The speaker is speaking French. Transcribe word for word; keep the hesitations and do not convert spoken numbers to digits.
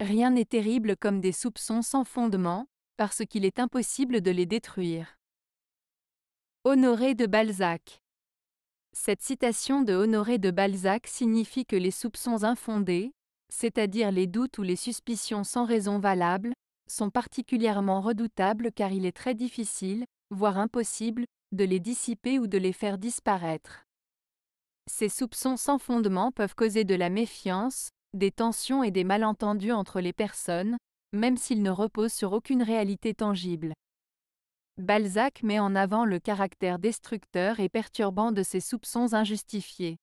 Rien n'est terrible comme des soupçons sans fondement, parce qu'il est impossible de les détruire. Honoré de Balzac. Cette citation de Honoré de Balzac signifie que les soupçons infondés, c'est-à-dire les doutes ou les suspicions sans raison valable, sont particulièrement redoutables car il est très difficile, voire impossible, de les dissiper ou de les faire disparaître. Ces soupçons sans fondement peuvent causer de la méfiance, des tensions et des malentendus entre les personnes, même s'ils ne reposent sur aucune réalité tangible. Balzac met en avant le caractère destructeur et perturbant de ces soupçons injustifiés.